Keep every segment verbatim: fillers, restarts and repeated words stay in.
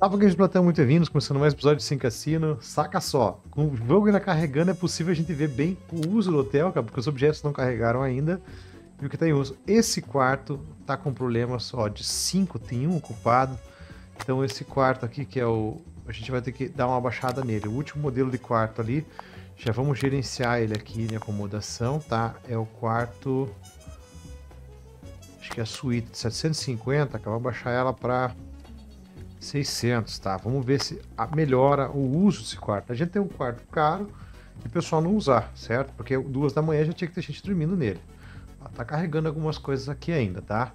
Salve, Games do Platão, muito bem-vindos, começando mais um episódio de Sim Casino. Saca só, com o jogo ainda carregando é possível a gente ver bem o uso do hotel, cara, porque os objetos não carregaram ainda e o que tá em uso. Esse quarto tá com problema só de cinco, tem um ocupado, então esse quarto aqui que é o... a gente vai ter que dar uma baixada nele. O último modelo de quarto ali, já vamos gerenciar ele aqui em acomodação, tá? É o quarto... acho que é a suíte de setecentos e cinquenta, que eu vou baixar ela pra... seiscentos, tá? Vamos ver se melhora o uso desse quarto. A gente tem um quarto caro e o pessoal não usar, certo? Porque duas da manhã já tinha que ter gente dormindo nele. Tá carregando algumas coisas aqui ainda, tá?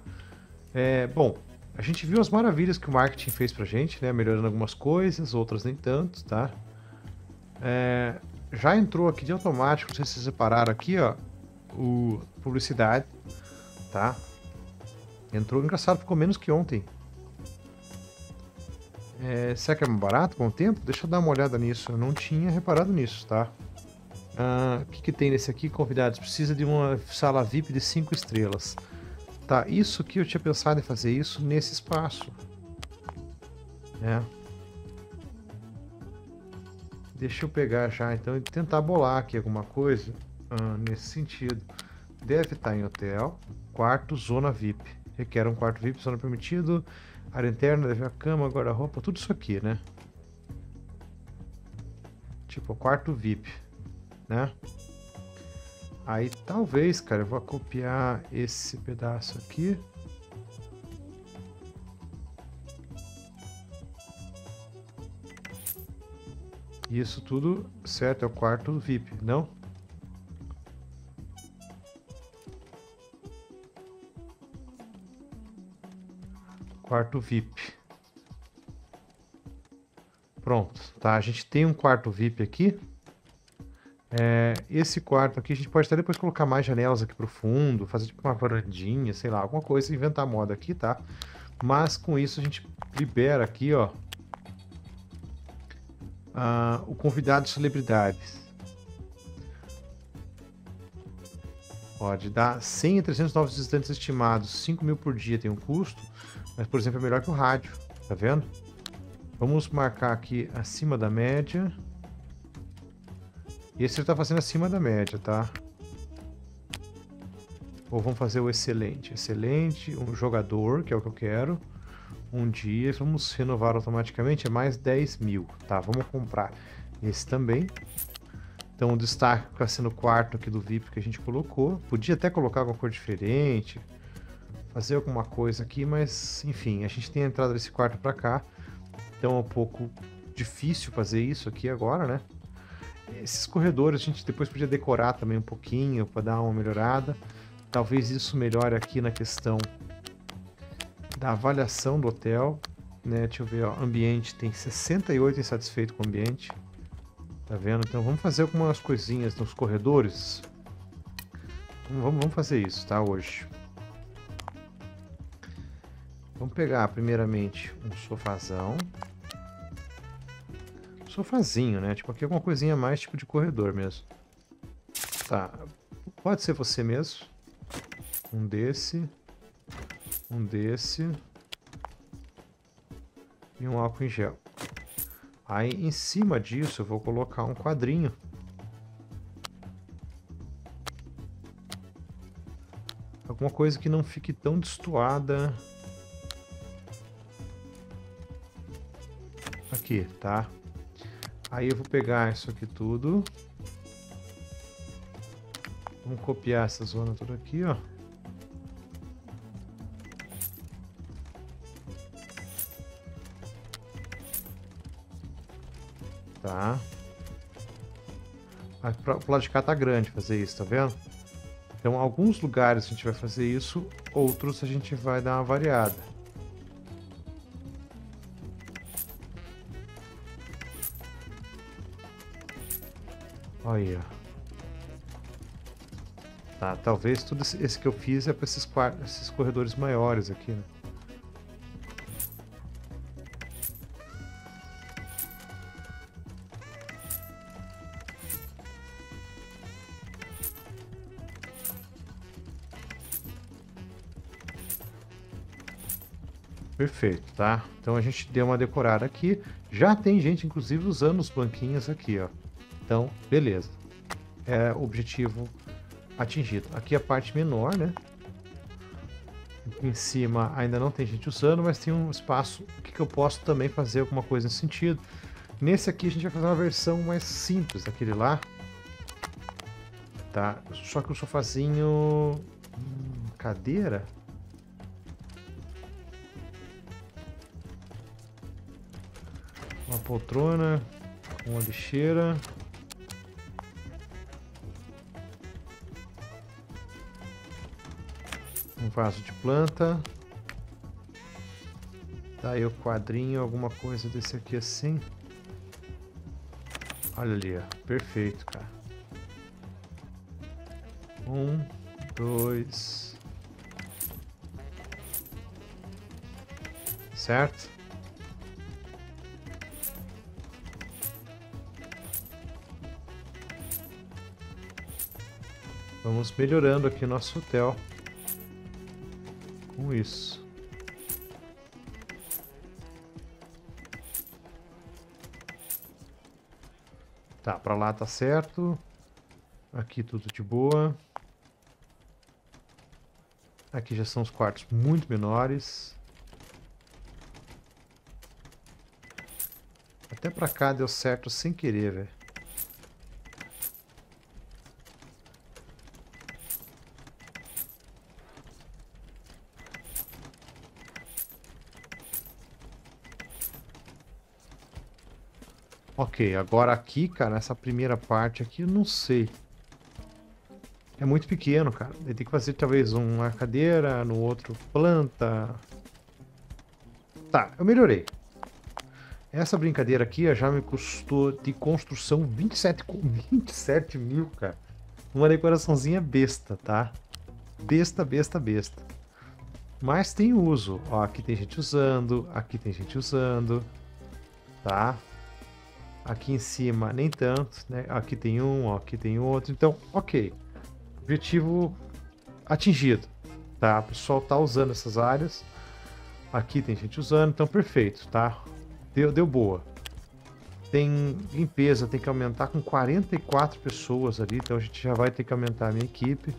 É, bom, a gente viu as maravilhas que o marketing fez pra gente, né? Melhorando algumas coisas, outras nem tanto, tá? É, já entrou aqui de automático, não sei se vocês separaram aqui, ó, o publicidade, tá? Entrou, engraçado, ficou menos que ontem. É, será que é mais barato com o tempo? Deixa eu dar uma olhada nisso, eu não tinha reparado nisso, tá? O ah, que, que tem nesse aqui? Convidados, precisa de uma sala V I P de cinco estrelas. Tá, isso que eu tinha pensado em fazer isso nesse espaço. É. Deixa eu pegar já então e tentar bolar aqui alguma coisa ah, nesse sentido. Deve estar em hotel, quarto, zona V I P. Requer um quarto V I P, zona permitido... área interna, deve a cama, guarda-roupa, tudo isso aqui, né? Tipo, quarto V I P, né? Aí talvez, cara, eu vou copiar esse pedaço aqui. Isso tudo, certo, é o quarto V I P, não? Quarto V I P. Pronto, tá? A gente tem um quarto V I P aqui. É, esse quarto aqui a gente pode até depois colocar mais janelas aqui pro fundo, fazer tipo uma varandinha, sei lá, alguma coisa, inventar moda aqui, tá? Mas com isso a gente libera aqui, ó, ah, o convidado de celebridades. Pode dar cem a trezentos novos visitantes estimados, cinco mil por dia tem um custo. Mas, por exemplo, é melhor que o rádio, tá vendo? Vamos marcar aqui acima da média. Esse ele tá fazendo acima da média, tá? Ou vamos fazer o excelente. Excelente, um jogador, que é o que eu quero. Um dia, vamos renovar automaticamente, é mais dez mil, tá? Vamos comprar esse também. Então, o destaque fica sendo o quarto aqui do V I P que a gente colocou. Podia até colocar alguma cor diferente, fazer alguma coisa aqui, mas enfim, a gente tem a entrada desse quarto para cá, então é um pouco difícil fazer isso aqui agora, né? Esses corredores a gente depois podia decorar também um pouquinho para dar uma melhorada, talvez isso melhore aqui na questão da avaliação do hotel, né? Deixa eu ver, ó, ambiente tem sessenta e oito insatisfeito com o ambiente, tá vendo? Então vamos fazer algumas coisinhas nos corredores, então, vamos, vamos fazer isso, tá? Hoje. Vamos pegar primeiramente um sofazão, sofazinho, né? Tipo aqui alguma coisinha mais tipo de corredor mesmo. Tá, pode ser você mesmo. Um desse, um desse e um álcool em gel. Aí em cima disso eu vou colocar um quadrinho. Alguma coisa que não fique tão destoada. Aqui, tá? Aí eu vou pegar isso aqui tudo. Vamos copiar essa zona toda aqui, ó. Tá? Aqui pra, pro lado de cá tá grande fazer isso, tá vendo? Então, alguns lugares a gente vai fazer isso, outros a gente vai dar uma variada. Olha, tá, talvez tudo esse que eu fiz é para esses, esses corredores maiores aqui, né? Perfeito, tá? Então a gente deu uma decorada aqui. Já tem gente, inclusive, usando os banquinhos aqui, ó. Então, beleza. É objetivo atingido. Aqui a parte menor, né? Em cima ainda não tem gente usando, mas tem um espaço que, que eu posso também fazer alguma coisa nesse sentido. Nesse aqui a gente vai fazer uma versão mais simples daquele lá. Tá? Só que o sofazinho... Hum, cadeira... Uma poltrona, uma lixeira. Um vaso de planta. Daí o quadrinho, alguma coisa desse aqui assim. Olha ali, ó. Perfeito, cara. Um, dois. Certo? Vamos melhorando aqui nosso hotel com isso. Tá, pra lá tá certo. Aqui tudo de boa. Aqui já são os quartos muito menores. Até pra cá deu certo sem querer, velho. Ok, agora aqui, cara, essa primeira parte aqui, eu não sei. É muito pequeno, cara. Ele tem que fazer talvez uma cadeira, no outro planta. Tá, eu melhorei. Essa brincadeira aqui já me custou de construção vinte e sete mil, cara. Uma decoraçãozinha besta, tá? Besta, besta, besta. Mas tem uso. Ó, aqui tem gente usando, aqui tem gente usando, tá? Aqui em cima nem tanto, né? Aqui tem um, ó, aqui tem outro. Então, ok. Objetivo atingido, tá? O pessoal tá usando essas áreas. Aqui tem gente usando, então perfeito, tá? Deu, deu boa. Tem limpeza, tem que aumentar com quarenta e quatro pessoas ali, então a gente já vai ter que aumentar a minha equipe.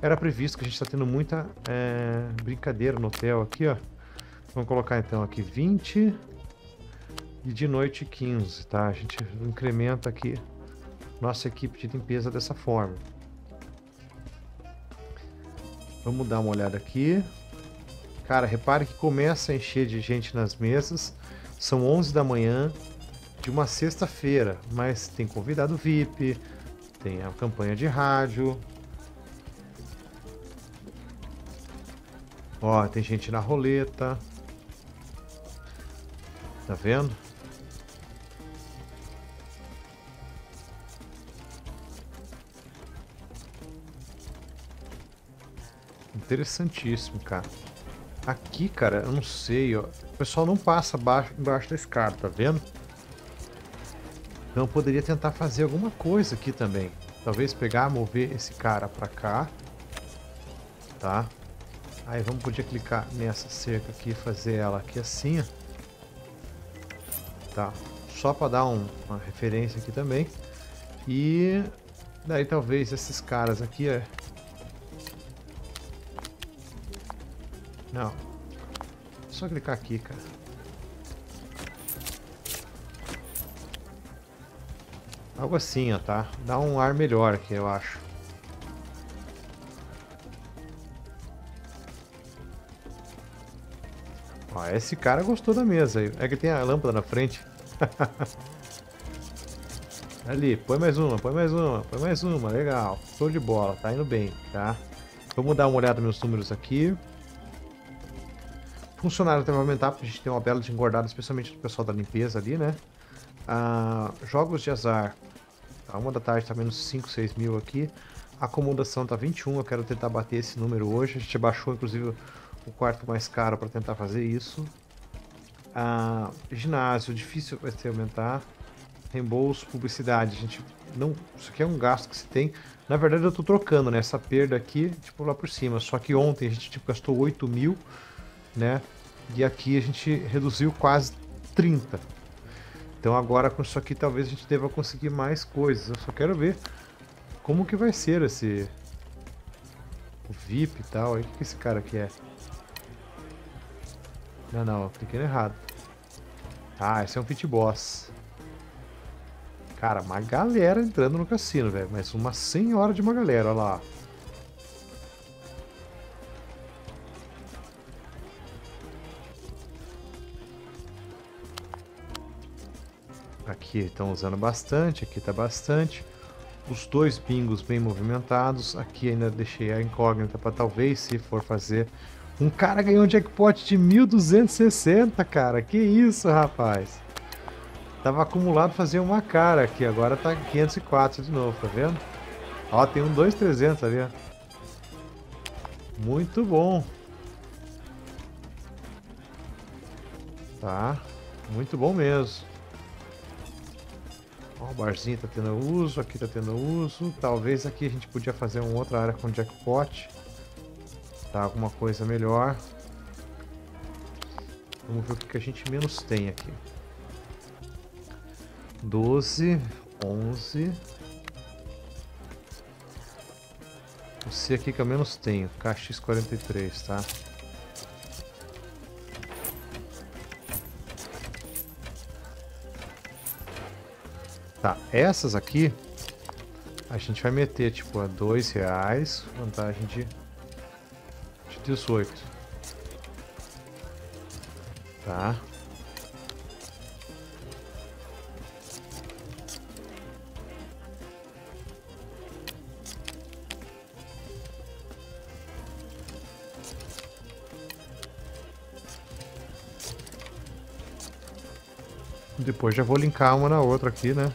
Era previsto que a gente tá tendo muita é, brincadeira no hotel aqui, ó. Vamos colocar então aqui vinte... E de noite quinze, tá? A gente incrementa aqui nossa equipe de limpeza dessa forma. Vamos dar uma olhada aqui. Cara, repare que começa a encher de gente nas mesas. São onze da manhã de uma sexta-feira, mas tem convidado V I P, tem a campanha de rádio. Ó, tem gente na roleta. Tá vendo? Interessantíssimo, cara. Aqui, cara, eu não sei, ó. O pessoal não passa abaixo, embaixo da escada, tá vendo? Então eu poderia tentar fazer alguma coisa aqui também. Talvez pegar, mover esse cara pra cá. Tá? Aí vamos poder clicar nessa cerca aqui e fazer ela aqui assim, ó. Tá? Só pra dar um, uma referência aqui também. E... daí talvez esses caras aqui, ó. Não. Só clicar aqui, cara. Algo assim, ó, tá? Dá um ar melhor aqui, eu acho. Ó, esse cara gostou da mesa aí. É que tem a lâmpada na frente. Ali, põe mais uma, põe mais uma, põe mais uma. Legal. Show de bola, tá indo bem, tá? Vamos dar uma olhada nos números aqui. Funcionário também vai aumentar, porque a gente tem uma bela de engordada, especialmente do pessoal da limpeza ali, né? Ah, jogos de azar. A uma da tarde tá menos cinco, seis mil aqui. Acomodação tá vinte e um, eu quero tentar bater esse número hoje. A gente baixou, inclusive, o quarto mais caro para tentar fazer isso. Ah, ginásio, difícil vai ser aumentar. Reembolso, publicidade, a gente não... Isso aqui é um gasto que se tem. Na verdade, eu tô trocando, né? Essa perda aqui, tipo, lá por cima. Só que ontem a gente, tipo, gastou oito mil, né? E aqui a gente reduziu quase trinta. Então agora com isso aqui talvez a gente deva conseguir mais coisas. Eu só quero ver como que vai ser esse o V I P e tal. O que, que esse cara aqui é? Não, não, eu cliquei errado. Ah, esse é um pit boss. Cara, uma galera entrando no cassino, velho. Mas uma senhora de uma galera, olha lá. Aqui estão usando bastante, aqui está bastante. Os dois bingos bem movimentados. Aqui ainda deixei a incógnita para talvez, se for fazer... Um cara ganhou um jackpot de mil duzentos e sessenta, cara. Que isso, rapaz. Tava acumulado fazer uma cara aqui, agora tá quinhentos e quatro de novo, tá vendo? Ó, tem um dois mil e trezentos ali, ó. Muito bom. Tá, muito bom mesmo. Ó, o barzinho tá tendo uso, aqui tá tendo uso. Talvez aqui a gente podia fazer uma outra área com jackpot. Tá, alguma coisa melhor. Vamos ver o que a gente menos tem aqui. doze, onze. Esse aqui que eu menos tenho, K X quarenta e três, tá? Tá, essas aqui a gente vai meter tipo a dois reais, vantagem de, de dezoito. Tá? Depois já vou linkar uma na outra aqui, né?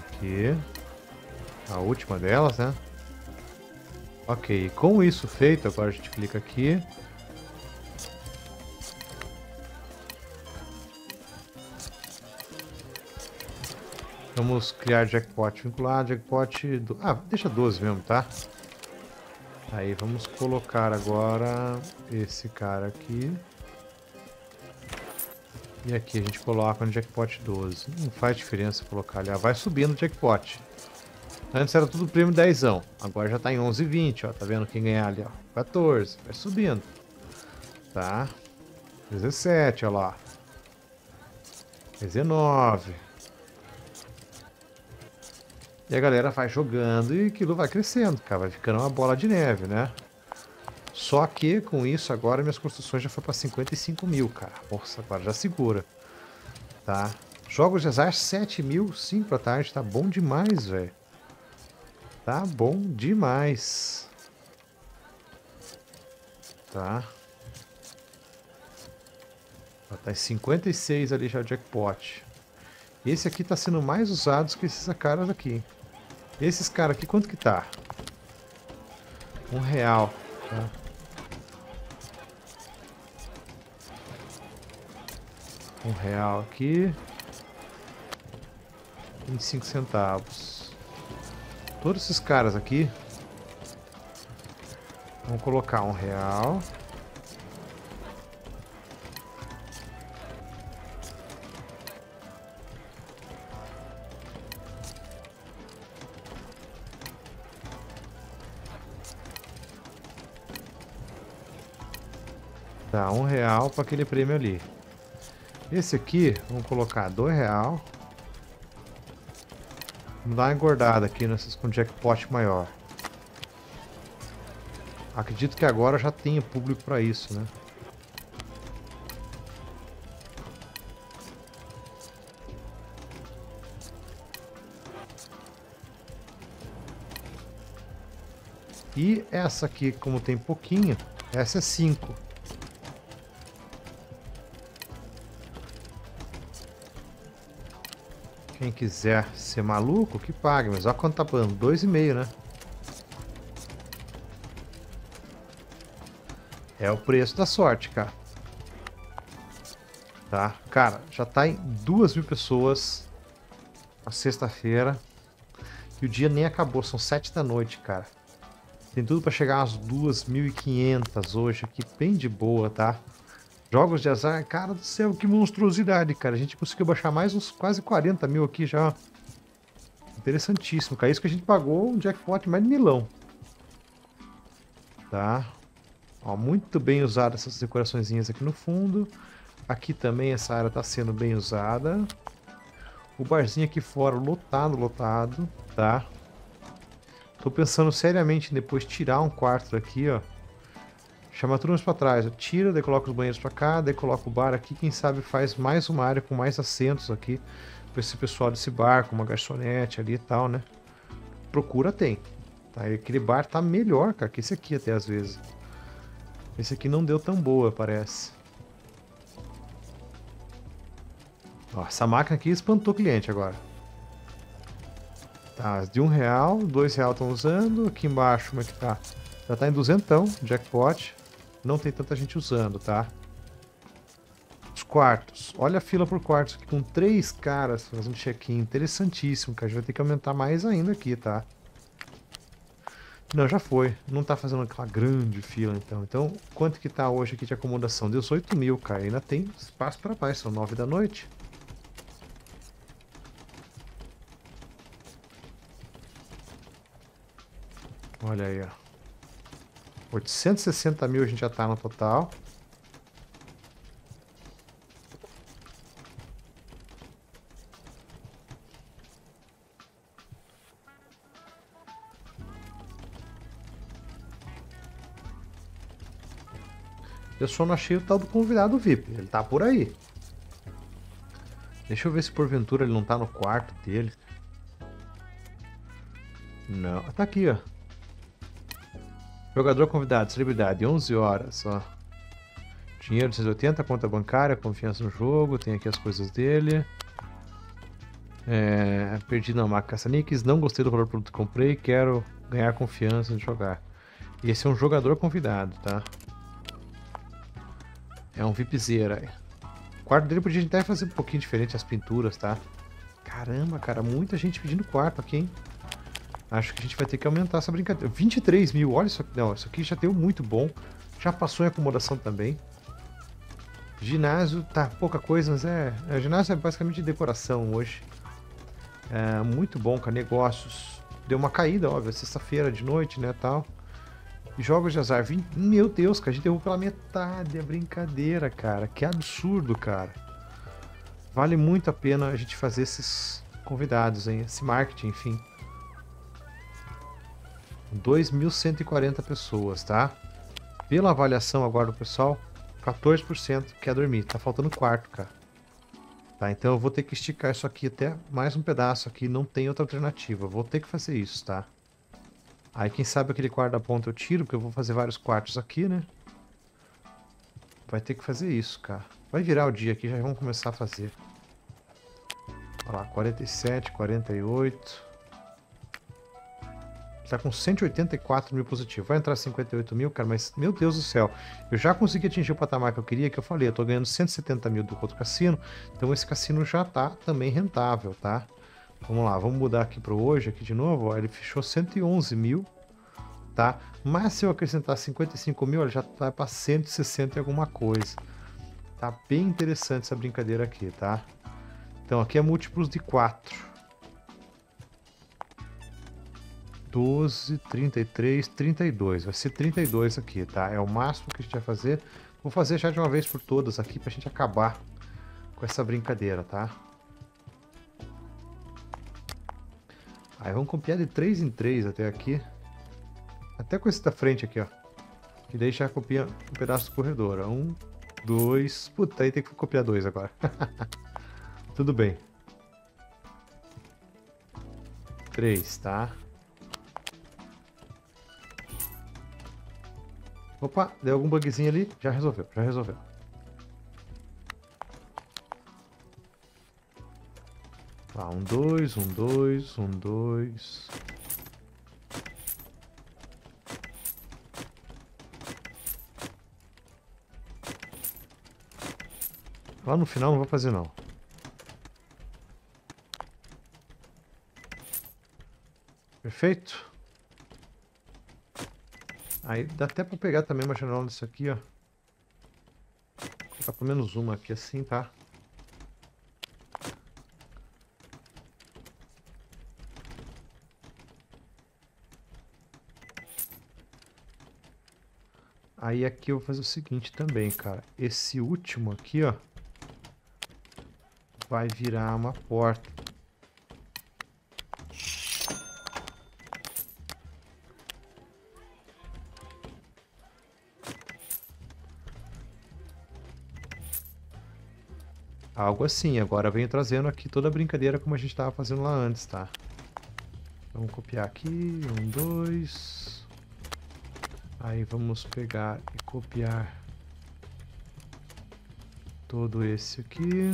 Aqui. A última delas, né? Ok, com isso feito, agora a gente clica aqui. Vamos criar jackpot vinculado, jackpot... Do... Ah, deixa doze mesmo, tá? Aí vamos colocar agora esse cara aqui. E aqui a gente coloca no jackpot doze. Não faz diferença colocar ali, ah, vai subindo o jackpot. Antes era tudo prêmio dezão, agora já tá em onze e vinte, ó. Tá vendo quem ganhar ali, ó? quatorze, vai subindo. Tá? dezessete, ó lá. dezenove... E a galera vai jogando e aquilo vai crescendo, cara, vai ficando uma bola de neve, né? Só que com isso agora minhas construções já foram para cinquenta e cinco mil, cara. Nossa, agora já segura, tá? Jogos de azar sete mil, cinco da tarde, tá bom demais, velho. Tá bom demais. Tá? Já tá em cinquenta e seis ali já o jackpot. Esse aqui tá sendo mais usado que esses caras aqui. Esses caras aqui, quanto que tá? Um real, tá? Um real aqui. vinte e cinco centavos. Todos esses caras aqui. Vamos colocar um real. Tá, um real para aquele prêmio ali. Esse aqui, vamos colocar dois real. Vamos dar uma engordada aqui nessas com jackpot maior. Acredito que agora já tenha público para isso, né? E essa aqui, como tem pouquinho, essa é cinco. Quem quiser ser maluco, que pague, mas olha quanto tá pagando, dois e meio, né? É o preço da sorte, cara. Tá? Cara, já tá em duas mil pessoas na sexta-feira. E o dia nem acabou, são sete da noite, cara. Tem tudo pra chegar às duas mil e quinhentas hoje aqui, bem de boa, tá? Jogos de azar, cara do céu, que monstruosidade, cara. A gente conseguiu baixar mais uns quase quarenta mil aqui já. Interessantíssimo, cara. Isso que a gente pagou um jackpot mais de milão. Tá? Ó, muito bem usada essas decoraçõezinhas aqui no fundo. Aqui também essa área tá sendo bem usada. O barzinho aqui fora, lotado, lotado, tá? Tô pensando seriamente em depois tirar um quarto daqui, ó. Chama tudo mais pra trás. Eu tiro, daí coloco os banheiros pra cá, daí coloco o bar aqui. Quem sabe faz mais uma área com mais assentos aqui pra esse pessoal desse bar, com uma garçonete ali e tal, né? Procura tem. Tá? E aquele bar tá melhor, cara, que esse aqui até às vezes. Esse aqui não deu tão boa, parece. Ó, essa máquina aqui espantou o cliente agora. Tá, de um real, dois real estão usando. Aqui embaixo, como é que tá? Já tá em duzentão, jackpot. Não tem tanta gente usando, tá? Os quartos. Olha a fila por quartos aqui, com três caras fazendo check-in. Interessantíssimo, cara. A gente vai ter que aumentar mais ainda aqui, tá? Não, já foi. Não tá fazendo aquela grande fila, então. Então, quanto que tá hoje aqui de acomodação? dezoito mil, cara. Ainda tem espaço pra mais. São nove da noite. Olha aí, ó. oitocentos e sessenta mil a gente já tá no total. Eu só não achei o tal do convidado V I P. Ele tá por aí. Deixa eu ver se porventura ele não tá no quarto dele. Não. Tá aqui, ó. Jogador convidado, celebridade, onze horas, ó. Dinheiro duzentos e oitenta, conta bancária, confiança no jogo, tem aqui as coisas dele. É, perdi na marca caça-níqueis, não gostei do valor do produto que comprei, quero ganhar confiança de jogar. E esse é um jogador convidado, tá? É um VIPzeiro aí. O quarto dele podia até fazer um pouquinho diferente as pinturas, tá? Caramba, cara, muita gente pedindo quarto aqui, hein? Acho que a gente vai ter que aumentar essa brincadeira. vinte e três mil, olha isso aqui. Não, isso aqui já deu muito bom. Já passou em acomodação também. Ginásio, tá pouca coisa, mas é... é ginásio é basicamente decoração hoje. É, muito bom, cara. Negócios. Deu uma caída, óbvio. Sexta-feira de noite, né, tal. E jogos de azar. vinte... Meu Deus, cara. A gente derrubou pela metade a brincadeira, cara. Que absurdo, cara. Vale muito a pena a gente fazer esses convidados, hein. Esse marketing, enfim. dois mil cento e quarenta pessoas, tá? Pela avaliação agora do pessoal, quatorze por cento quer dormir. Tá faltando quarto, cara. Tá, então eu vou ter que esticar isso aqui até mais um pedaço aqui. Não tem outra alternativa. Vou ter que fazer isso, tá? Aí quem sabe aquele quarto da ponta eu tiro, porque eu vou fazer vários quartos aqui, né? Vai ter que fazer isso, cara. Vai virar o dia aqui, já vamos começar a fazer. Olha lá, quarenta e sete, quarenta e oito... Tá com cento e oitenta e quatro mil positivo. Vai entrar cinquenta e oito mil, cara, mas meu Deus do céu. Eu já consegui atingir o patamar que eu queria, que eu falei. Eu tô ganhando cento e setenta mil do outro cassino. Então esse cassino já tá também rentável, tá? Vamos lá, vamos mudar aqui para hoje, aqui de novo. Ó, ele fechou cento e onze mil, tá? Mas se eu acrescentar cinquenta e cinco mil, ele já tá para cento e sessenta e alguma coisa. Tá bem interessante essa brincadeira aqui, tá? Então aqui é múltiplos de quatro. doze, trinta e três, trinta e dois. Vai ser trinta e dois aqui, tá? É o máximo que a gente vai fazer. Vou fazer já de uma vez por todas aqui pra gente acabar com essa brincadeira, tá? Aí vamos copiar de três em três até aqui. Até com esse da frente aqui, ó. E daí já copia um pedaço do corredor, ó. um, dois... Puta, aí tem que copiar dois agora. Tudo bem. três, tá? Opa, deu algum bugzinho ali, já resolveu, já resolveu. Tá, um, dois, um, dois, um, dois. Lá no final não vou fazer não. Perfeito. Aí dá até pra pegar também uma janela disso aqui, ó. Vou colocar pelo menos uma aqui assim, tá? Aí aqui eu vou fazer o seguinte também, cara. Esse último aqui, ó, vai virar uma porta. Algo assim. Agora eu venho trazendo aqui toda a brincadeira como a gente estava fazendo lá antes, tá? Então, vamos copiar aqui. Um, dois... Aí vamos pegar e copiar todo esse aqui.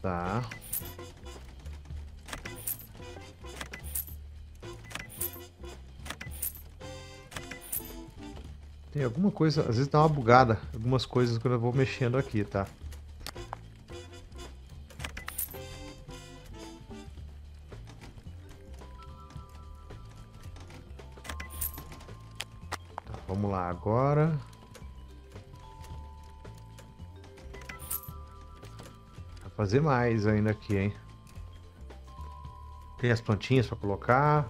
Tá. Tem alguma coisa, às vezes dá uma bugada, algumas coisas quando eu vou mexendo aqui, tá? Tá, vamos lá agora. Vai fazer mais ainda aqui, hein? Tem as plantinhas pra colocar.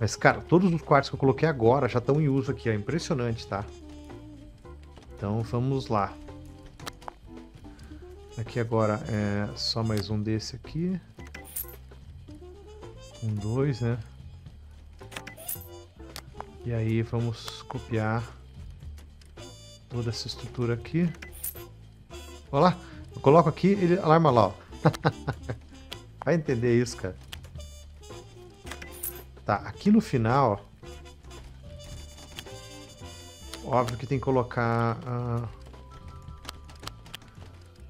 Mas, cara, todos os quartos que eu coloquei agora já estão em uso aqui, ó. Impressionante, tá? Então, vamos lá. Aqui agora é só mais um desse aqui. Um, dois, né? E aí, vamos copiar toda essa estrutura aqui. Olha lá. Eu coloco aqui, ele alarma lá, ó. Vai entender isso, cara. Tá, aqui no final, ó, óbvio que tem que colocar ah,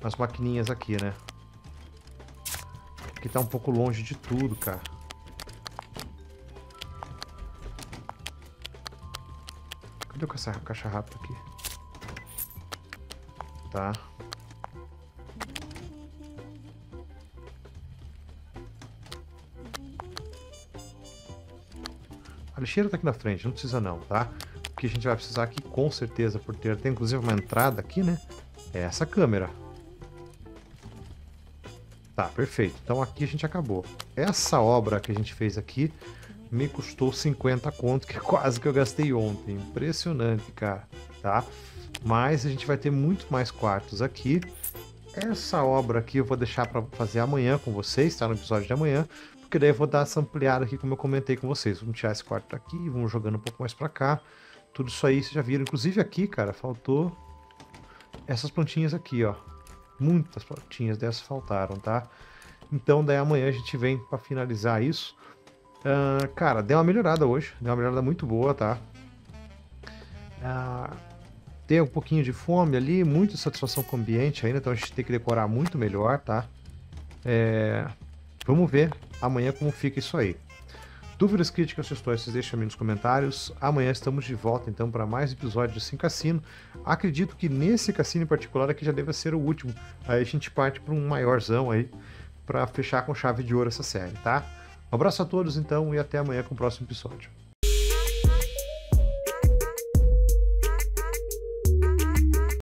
as maquininhas aqui, né? Aqui tá um pouco longe de tudo, cara. Cadê o caixa, caixa rápido aqui? Tá. A lixeira tá aqui na frente, não precisa não, tá? O que a gente vai precisar aqui, com certeza, por ter até inclusive uma entrada aqui, né? É essa câmera. Tá, perfeito. Então aqui a gente acabou. Essa obra que a gente fez aqui me custou cinquenta conto, que é quase que eu gastei ontem. Impressionante, cara, tá? Mas a gente vai ter muito mais quartos aqui. Essa obra aqui eu vou deixar para fazer amanhã com vocês, tá? No episódio de amanhã. Porque daí eu vou dar essa ampliada aqui, como eu comentei com vocês. Vamos tirar esse quarto daqui, vamos jogando um pouco mais pra cá. Tudo isso aí vocês já viram. Inclusive aqui, cara, faltou essas plantinhas aqui, ó. Muitas plantinhas dessas faltaram, tá? Então daí amanhã a gente vem pra finalizar isso. Uh, cara, deu uma melhorada hoje. Deu uma melhorada muito boa, tá? Uh, tem um pouquinho de fome ali, muita satisfação com o ambiente ainda. Então a gente tem que decorar muito melhor, tá? É... Vamos ver amanhã como fica isso aí. Dúvidas, críticas, sugestões, vocês deixem nos comentários. Amanhã estamos de volta então para mais episódio de Sim Casino. Acredito que nesse cassino em particular aqui já deve ser o último. Aí a gente parte para um maiorzão aí para fechar com chave de ouro essa série, tá? Um abraço a todos então e até amanhã com o próximo episódio.